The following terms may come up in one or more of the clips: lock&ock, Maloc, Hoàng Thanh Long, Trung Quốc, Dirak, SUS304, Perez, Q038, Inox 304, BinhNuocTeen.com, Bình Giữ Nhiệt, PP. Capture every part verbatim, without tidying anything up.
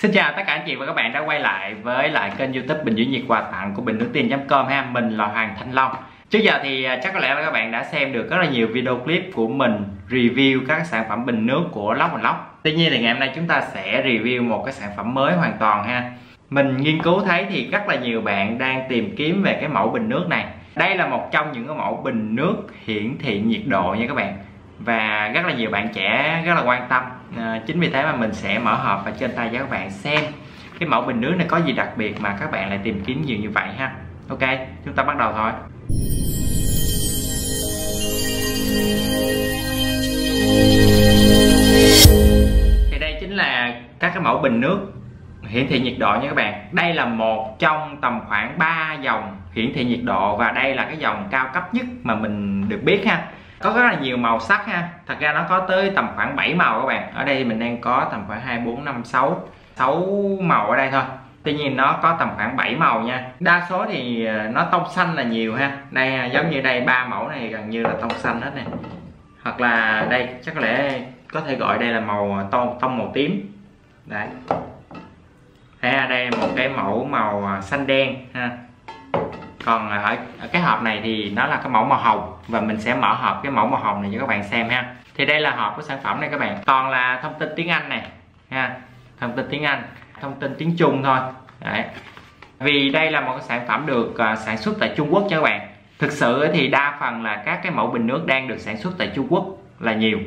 Xin chào tất cả anh chị và các bạn đã quay lại với lại kênh YouTube Bình Giữ Nhiệt quà tặng của Bình Nuoc Teen chấm com ha. Mình là Hoàng Thanh Long. Trước giờ thì chắc có lẽ là các bạn đã xem được rất là nhiều video clip của mình review các sản phẩm bình nước của Lock and Lock. Tuy nhiên thì ngày hôm nay chúng ta sẽ review một cái sản phẩm mới hoàn toàn ha. Mình nghiên cứu thấy thì rất là nhiều bạn đang tìm kiếm về cái mẫu bình nước này. Đây là một trong những cái mẫu bình nước hiển thị nhiệt độ nha các bạn. Và rất là nhiều bạn trẻ rất là quan tâm. À, chính vì thế mà mình sẽ mở hộp và trên tay cho các bạn xem cái mẫu bình nước này có gì đặc biệt mà các bạn lại tìm kiếm nhiều như vậy ha. Ok, chúng ta bắt đầu thôi. Thì đây chính là các cái mẫu bình nước hiển thị nhiệt độ nha các bạn. Đây là một trong tầm khoảng ba dòng hiển thị nhiệt độ và đây là cái dòng cao cấp nhất mà mình được biết ha. Có rất là nhiều màu sắc ha. Thật ra nó có tới tầm khoảng bảy màu các bạn. Ở đây mình đang có tầm khoảng hai, bốn, năm, sáu sáu màu ở đây thôi. Tuy nhiên nó có tầm khoảng bảy màu nha. Đa số thì nó tông xanh là nhiều ha. Đây giống như đây ba mẫu này gần như là tông xanh hết nè. Hoặc là đây chắc có lẽ có thể gọi đây là màu tông, tông màu tím. Đấy. Ha, đây một cái mẫu màu xanh đen ha. Còn ở cái hộp này thì nó là cái mẫu màu hồng và mình sẽ mở hộp cái mẫu màu hồng này cho các bạn xem ha. Thì đây là hộp của sản phẩm này các bạn, toàn là thông tin tiếng Anh này ha, thông tin tiếng Anh, thông tin tiếng Trung thôi. Đấy. Vì đây là một cái sản phẩm được sản xuất tại Trung Quốc cho các bạn. Thực sự thì đa phần là các cái mẫu bình nước đang được sản xuất tại Trung Quốc là nhiều.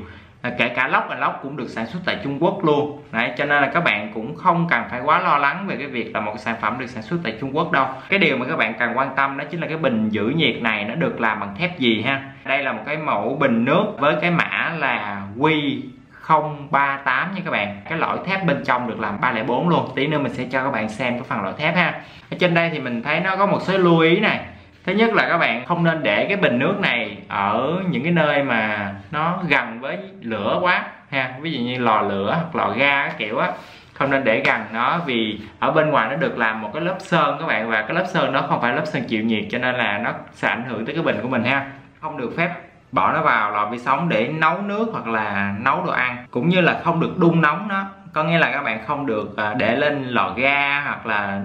Kể cả Lock and Lock cũng được sản xuất tại Trung Quốc luôn. Đấy, cho nên là các bạn cũng không cần phải quá lo lắng về cái việc là một cái sản phẩm được sản xuất tại Trung Quốc đâu. Cái điều mà các bạn cần quan tâm đó chính là cái bình giữ nhiệt này nó được làm bằng thép gì ha. Đây là một cái mẫu bình nước với cái mã là Q không ba tám nha các bạn. Cái lõi thép bên trong được làm ba không bốn luôn. Tí nữa mình sẽ cho các bạn xem cái phần lõi thép ha. Ở trên đây thì mình thấy nó có một số lưu ý này. Thứ nhất là các bạn không nên để cái bình nước này ở những cái nơi mà nó gần với lửa quá ha, ví dụ như lò lửa hoặc lò ga các kiểu á, không nên để gần nó vì ở bên ngoài nó được làm một cái lớp sơn các bạn, và cái lớp sơn nó không phải lớp sơn chịu nhiệt cho nên là nó sẽ ảnh hưởng tới cái bình của mình ha. Không được phép bỏ nó vào lò vi sóng để nấu nước hoặc là nấu đồ ăn, cũng như là không được đun nóng nó. Có nghĩa là các bạn không được để lên lò ga hoặc là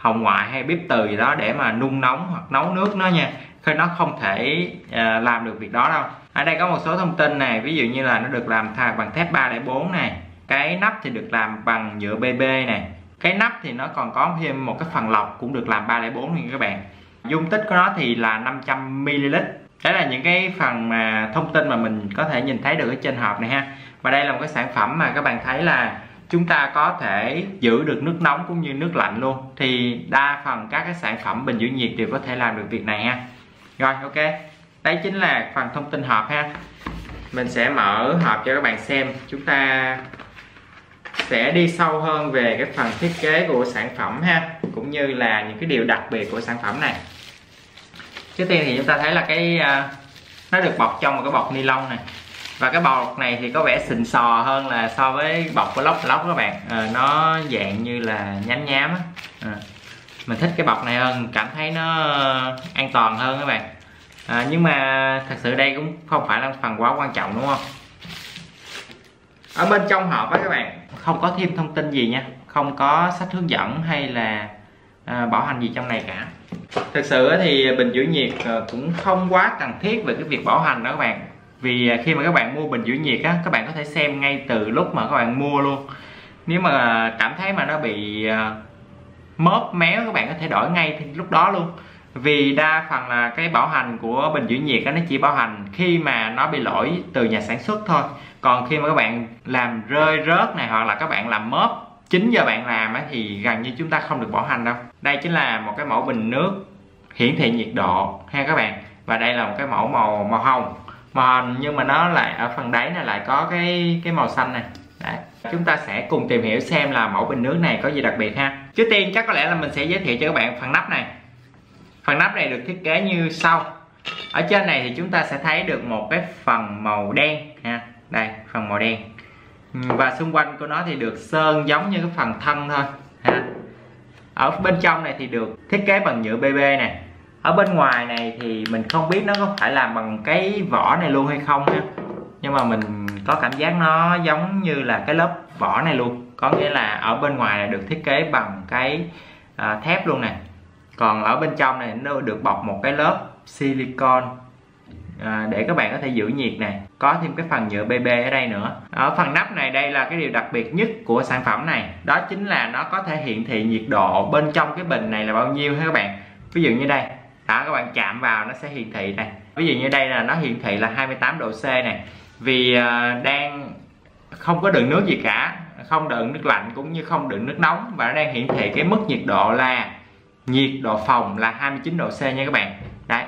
hồng ngoại hay bếp từ gì đó để mà nung nóng hoặc nấu nước nó nha. Khi nó không thể làm được việc đó đâu. Ở đây có một số thông tin này, ví dụ như là nó được làm bằng thép ba không bốn này. Cái nắp thì được làm bằng nhựa pê pê này. Cái nắp thì nó còn có thêm một cái phần lọc cũng được làm ba không bốn nha các bạn. Dung tích của nó thì là năm trăm mi li lít. Đấy là những cái phần mà thông tin mà mình có thể nhìn thấy được ở trên hộp này ha. Và đây là một cái sản phẩm mà các bạn thấy là chúng ta có thể giữ được nước nóng cũng như nước lạnh luôn. Thì đa phần các cái sản phẩm bình giữ nhiệt đều có thể làm được việc này ha. Rồi, ok. Đấy chính là phần thông tin hộp ha. Mình sẽ mở hộp cho các bạn xem. Chúng ta sẽ đi sâu hơn về cái phần thiết kế của sản phẩm ha, cũng như là những cái điều đặc biệt của sản phẩm này. Trước tiên thì chúng ta thấy là cái nó được bọc trong một cái bọc ni lông này. Và cái bọc này thì có vẻ xịn sò hơn là so với bọc của Lock and Lock các bạn. à, Nó dạng như là nhám nhám á. à, Mình thích cái bọc này hơn, cảm thấy nó an toàn hơn các bạn. à, Nhưng mà thật sự đây cũng không phải là phần quá quan trọng đúng không? Ở bên trong hộp á các bạn không có thêm thông tin gì nha. Không có sách hướng dẫn hay là à, bảo hành gì trong này cả. Thực sự thì bình giữ nhiệt cũng không quá cần thiết về cái việc bảo hành đó các bạn. Vì khi mà các bạn mua bình giữ nhiệt á, các bạn có thể xem ngay từ lúc mà các bạn mua luôn. Nếu mà cảm thấy mà nó bị móp méo các bạn có thể đổi ngay lúc đó luôn. Vì đa phần là cái bảo hành của bình giữ nhiệt á, nó chỉ bảo hành khi mà nó bị lỗi từ nhà sản xuất thôi. Còn khi mà các bạn làm rơi rớt này hoặc là các bạn làm móp chính giờ bạn làm á, thì gần như chúng ta không được bảo hành đâu. Đây chính là một cái mẫu bình nước hiển thị nhiệt độ ha các bạn. Và đây là một cái mẫu màu màu hồng. Mà, nhưng mà nó lại ở phần đáy này lại có cái cái màu xanh này. Đấy. Chúng ta sẽ cùng tìm hiểu xem là mẫu bình nước này có gì đặc biệt ha. Trước tiên chắc có lẽ là mình sẽ giới thiệu cho các bạn phần nắp này. Phần nắp này được thiết kế như sau. Ở trên này thì chúng ta sẽ thấy được một cái phần màu đen ha. Đây, phần màu đen. Và xung quanh của nó thì được sơn giống như cái phần thân thôi ha. Ở bên trong này thì được thiết kế bằng nhựa pê pê này. Ở bên ngoài này thì mình không biết nó có phải làm bằng cái vỏ này luôn hay không ha. Nhưng mà mình có cảm giác nó giống như là cái lớp vỏ này luôn. có nghĩa là ở bên ngoài này được thiết kế bằng cái à, thép luôn nè, còn ở bên trong này nó được bọc một cái lớp silicon à, để các bạn có thể giữ nhiệt này. Có thêm cái phần nhựa pê pê ở đây nữa. Ở phần nắp này, đây là cái điều đặc biệt nhất của sản phẩm này, đó chính là nó có thể hiển thị nhiệt độ bên trong cái bình này là bao nhiêu ha các bạn. Ví dụ như đây đó, các bạn chạm vào nó sẽ hiển thị này. Ví dụ như đây là nó hiển thị là hai mươi tám độ C này, vì đang không có đựng nước gì cả, không đựng nước lạnh cũng như không đựng nước nóng, và nó đang hiển thị cái mức nhiệt độ là nhiệt độ phòng là hai mươi chín độ C nha các bạn. Đấy,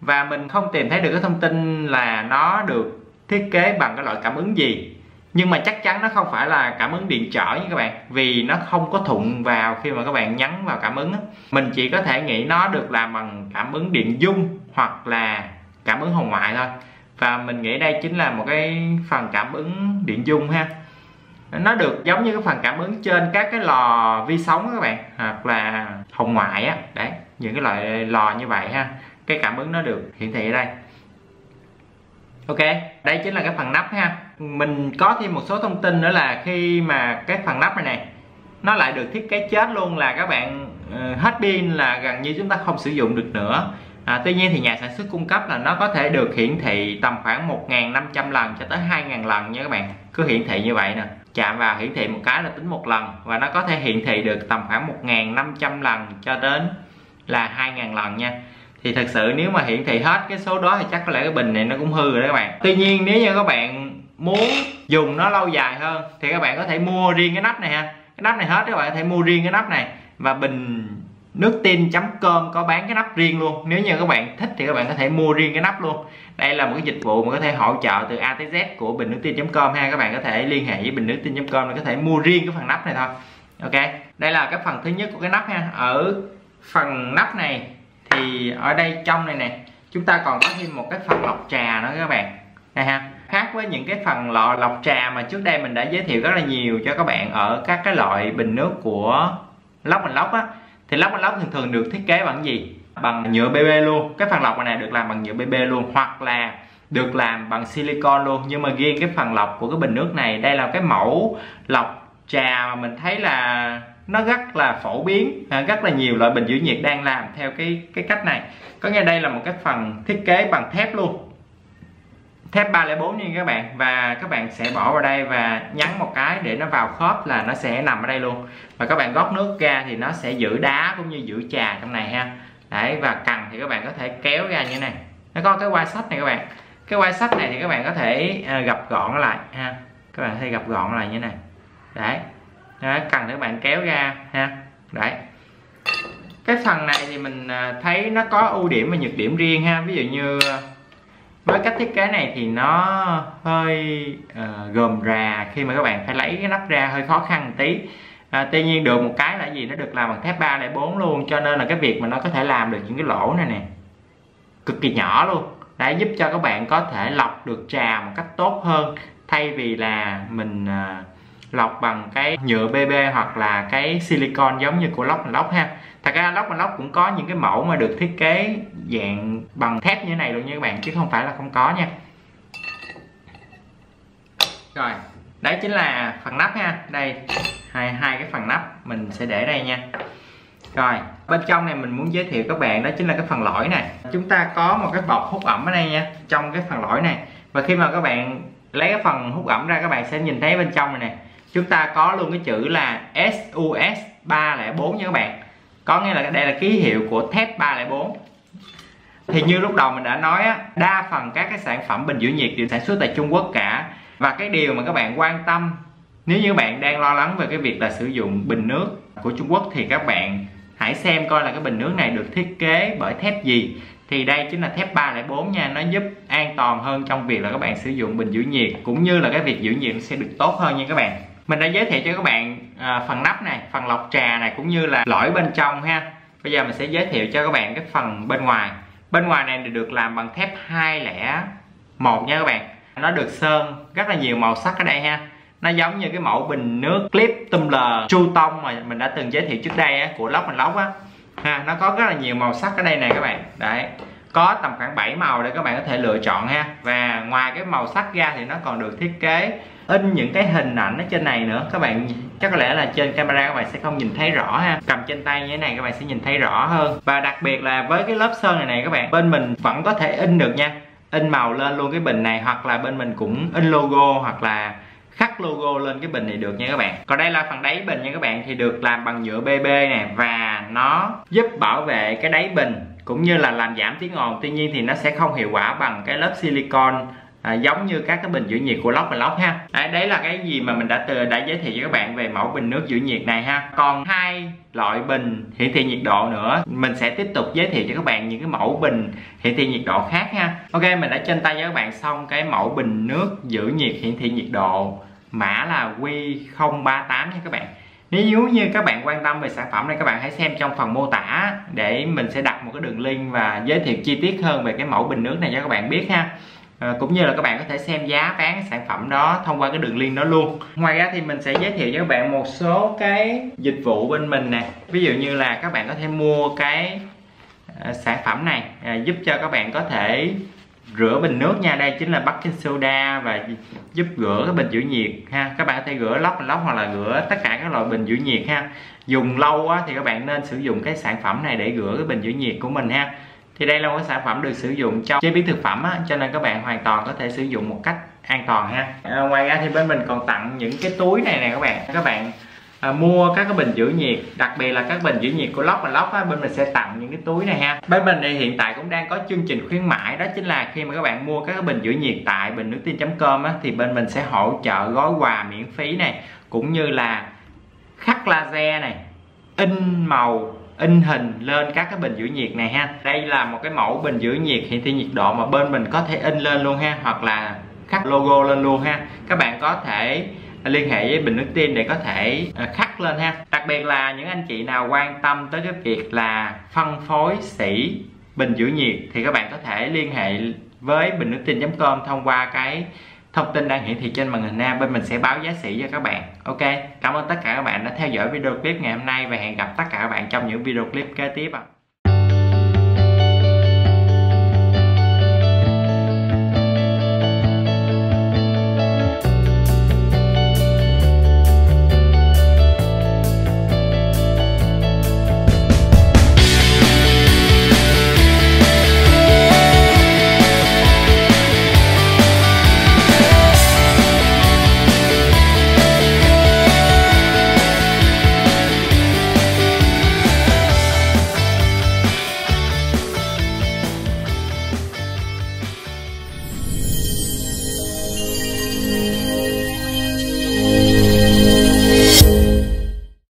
và mình không tìm thấy được cái thông tin là nó được thiết kế bằng cái loại cảm ứng gì, nhưng mà chắc chắn nó không phải là cảm ứng điện trở nha các bạn, vì nó không có thụng vào khi mà các bạn nhấn vào cảm ứng á. Mình chỉ có thể nghĩ nó được làm bằng cảm ứng điện dung hoặc là cảm ứng hồng ngoại thôi, và mình nghĩ đây chính là một cái phần cảm ứng điện dung ha. Nó được giống như cái phần cảm ứng trên các cái lò vi sóng các bạn, hoặc là hồng ngoại á, đấy, những cái loại lò như vậy ha. Cái cảm ứng nó được hiển thị ở đây. Ok, đây chính là cái phần nắp ha. Mình có thêm một số thông tin nữa là khi mà cái phần nắp này này nó lại được thiết kế chết luôn, là các bạn hết pin là gần như chúng ta không sử dụng được nữa. À, tuy nhiên thì nhà sản xuất cung cấp là nó có thể được hiển thị tầm khoảng một nghìn năm trăm lần cho tới hai nghìn lần nha các bạn. Cứ hiển thị như vậy nè, chạm vào hiển thị một cái là tính một lần, và nó có thể hiển thị được tầm khoảng một nghìn năm trăm lần cho đến là hai nghìn lần nha. Thì thật sự nếu mà hiển thị hết cái số đó thì chắc có lẽ cái bình này nó cũng hư rồi đó các bạn. Tuy nhiên nếu như các bạn muốn dùng nó lâu dài hơn thì các bạn có thể mua riêng cái nắp này ha. Cái nắp này hết các bạn có thể mua riêng cái nắp này, và Bình Nuoc Teen chấm com có bán cái nắp riêng luôn. Nếu như các bạn thích thì các bạn có thể mua riêng cái nắp luôn. Đây là một cái dịch vụ mà có thể hỗ trợ từ A tới Z của Bình Nuoc Teen chấm com ha. Các bạn có thể liên hệ với Bình Nuoc Teen chấm com để có thể mua riêng cái phần nắp này thôi. Ok, đây là cái phần thứ nhất của cái nắp ha. Ở phần nắp này thì ở đây trong này nè, chúng ta còn có thêm một cái phần lọc trà nữa các bạn này ha. Khác với những cái phần lọ lọc trà mà trước đây mình đã giới thiệu rất là nhiều cho các bạn ở các cái loại bình nước của Lock and Lock á, thì Lock and Lock thường thường được thiết kế bằng gì? Bằng nhựa pê pê luôn. Cái phần lọc này được làm bằng nhựa pê pê luôn, hoặc là được làm bằng silicon luôn. Nhưng mà riêng cái phần lọc của cái bình nước này, đây là cái mẫu lọc trà mà mình thấy là nó rất là phổ biến, rất là nhiều loại bình giữ nhiệt đang làm theo cái cái cách này. Có nghĩa đây là một cái phần thiết kế bằng thép luôn, thép ba không bốn nha các bạn, và các bạn sẽ bỏ vào đây và nhấn một cái để nó vào khớp là nó sẽ nằm ở đây luôn, và các bạn rót nước ra thì nó sẽ giữ đá cũng như giữ trà trong này ha. Đấy, và cần thì các bạn có thể kéo ra như thế này. Nó có cái quai sách này các bạn, cái quai sách này thì các bạn có thể gập gọn nó lại ha, các bạn thấy gập gọn lại như thế này. Đấy, đó, cần để các bạn kéo ra ha. Đấy, cái phần này thì mình thấy nó có ưu điểm và nhược điểm riêng ha. Ví dụ như với cách thiết kế này thì nó hơi uh, gồm rà, khi mà các bạn phải lấy cái nắp ra hơi khó khăn một tí. À, tuy nhiên được một cái là gì, nó được làm bằng thép ba không bốn luôn, cho nên là cái việc mà nó có thể làm được những cái lỗ này nè cực kỳ nhỏ luôn. Đấy, giúp cho các bạn có thể lọc được trà một cách tốt hơn, thay vì là mình uh, lọc bằng cái nhựa pê pê hoặc là cái silicon giống như của Lock and Lock ha. Thật ra Lock and Lock cũng có những cái mẫu mà được thiết kế dạng bằng thép như thế này luôn nha các bạn, chứ không phải là không có nha. Rồi, đấy chính là phần nắp ha. Đây, hai, hai cái phần nắp mình sẽ để đây nha. Rồi, bên trong này mình muốn giới thiệu các bạn đó chính là cái phần lõi này. Chúng ta có một cái bọc hút ẩm ở đây nha, trong cái phần lõi này. Và khi mà các bạn lấy cái phần hút ẩm ra, các bạn sẽ nhìn thấy bên trong này nè, chúng ta có luôn cái chữ là S U S ba không bốn nha các bạn. Có nghĩa là đây là ký hiệu của thép ba không bốn. Thì như lúc đầu mình đã nói á, đa phần các cái sản phẩm bình giữ nhiệt đều sản xuất tại Trung Quốc cả. Và cái điều mà các bạn quan tâm, nếu như bạn đang lo lắng về cái việc là sử dụng bình nước của Trung Quốc, thì các bạn hãy xem coi là cái bình nước này được thiết kế bởi thép gì. Thì đây chính là thép ba không bốn nha, nó giúp an toàn hơn trong việc là các bạn sử dụng bình giữ nhiệt, cũng như là cái việc giữ nhiệt sẽ được tốt hơn nha các bạn. Mình đã giới thiệu cho các bạn à, phần nắp này, phần lọc trà này, cũng như là lõi bên trong ha. Bây giờ mình sẽ giới thiệu cho các bạn cái phần bên ngoài. Bên ngoài này được làm bằng thép hai không một nha các bạn. Nó được sơn rất là nhiều màu sắc ở đây ha. Nó giống như cái mẫu bình nước clip tumbler tru tông mà mình đã từng giới thiệu trước đây á, của Lock and Lock á ha. Nó có rất là nhiều màu sắc ở đây này các bạn. Đấy, có tầm khoảng bảy màu để các bạn có thể lựa chọn ha. Và ngoài cái màu sắc ra thì nó còn được thiết kế in những cái hình ảnh ở trên này nữa. Các bạn chắc có lẽ là trên camera các bạn sẽ không nhìn thấy rõ ha, cầm trên tay như thế này các bạn sẽ nhìn thấy rõ hơn. Và đặc biệt là với cái lớp sơn này này các bạn, bên mình vẫn có thể in được nha, in màu lên luôn cái bình này, hoặc là bên mình cũng in logo hoặc là khắc logo lên cái bình này được nha các bạn. Còn đây là phần đáy bình nha các bạn, thì được làm bằng nhựa pê pê nè, và nó giúp bảo vệ cái đáy bình cũng như là làm giảm tiếng ồn. Tuy nhiên thì nó sẽ không hiệu quả bằng cái lớp silicon à, giống như các cái bình giữ nhiệt của Lock and Lock ha. À, đấy là cái gì mà mình đã từ đã giới thiệu cho các bạn về mẫu bình nước giữ nhiệt này ha. Còn hai loại bình hiển thị nhiệt độ nữa, mình sẽ tiếp tục giới thiệu cho các bạn những cái mẫu bình hiển thị nhiệt độ khác ha. Ok, mình đã trên tay cho các bạn xong cái mẫu bình nước giữ nhiệt hiển thị nhiệt độ mã là Q không ba tám nha các bạn. Nếu như các bạn quan tâm về sản phẩm này, các bạn hãy xem trong phần mô tả để mình sẽ đặt một cái đường link và giới thiệu chi tiết hơn về cái mẫu bình nước này cho các bạn biết ha. À, cũng như là các bạn có thể xem giá bán sản phẩm đó thông qua cái đường link đó luôn. Ngoài ra thì mình sẽ giới thiệu cho các bạn một số cái dịch vụ bên mình nè. Ví dụ như là các bạn có thể mua cái à, sản phẩm này à, giúp cho các bạn có thể rửa bình nước nha. Đây chính là baking soda và giúp rửa cái bình giữ nhiệt ha. Các bạn có thể rửa Lock and Lock hoặc là rửa tất cả các loại bình giữ nhiệt ha. Dùng lâu á, thì các bạn nên sử dụng cái sản phẩm này để rửa cái bình giữ nhiệt của mình ha. Thì đây là một sản phẩm được sử dụng trong chế biến thực phẩm á, cho nên các bạn hoàn toàn có thể sử dụng một cách an toàn ha. À, ngoài ra thì bên mình còn tặng những cái túi này nè các bạn. Các bạn à, mua các cái bình giữ nhiệt, đặc biệt là các bình giữ nhiệt của Lock and Lock á, bên mình sẽ tặng những cái túi này ha. Bên mình thì hiện tại cũng đang có chương trình khuyến mãi, đó chính là khi mà các bạn mua các cái bình giữ nhiệt tại Bình Nuoc Teen chấm com á, thì bên mình sẽ hỗ trợ gói quà miễn phí này, cũng như là khắc laser này, in màu, in hình lên các cái bình giữ nhiệt này ha. Đây là một cái mẫu bình giữ nhiệt hiển thị nhiệt độ mà bên mình có thể in lên luôn ha, hoặc là khắc logo lên luôn ha. Các bạn có thể liên hệ với BinhNuocTeen để có thể khắc lên ha. Đặc biệt là những anh chị nào quan tâm tới cái việc là phân phối sỉ bình giữ nhiệt thì các bạn có thể liên hệ với Bình Nuoc Teen chấm com thông qua cái thông tin đang hiển thị trên màn hình ha. Bên mình sẽ báo giá sỉ cho các bạn. Ok, cảm ơn tất cả các bạn đã theo dõi video clip ngày hôm nay và hẹn gặp tất cả các bạn trong những video clip kế tiếp ạ.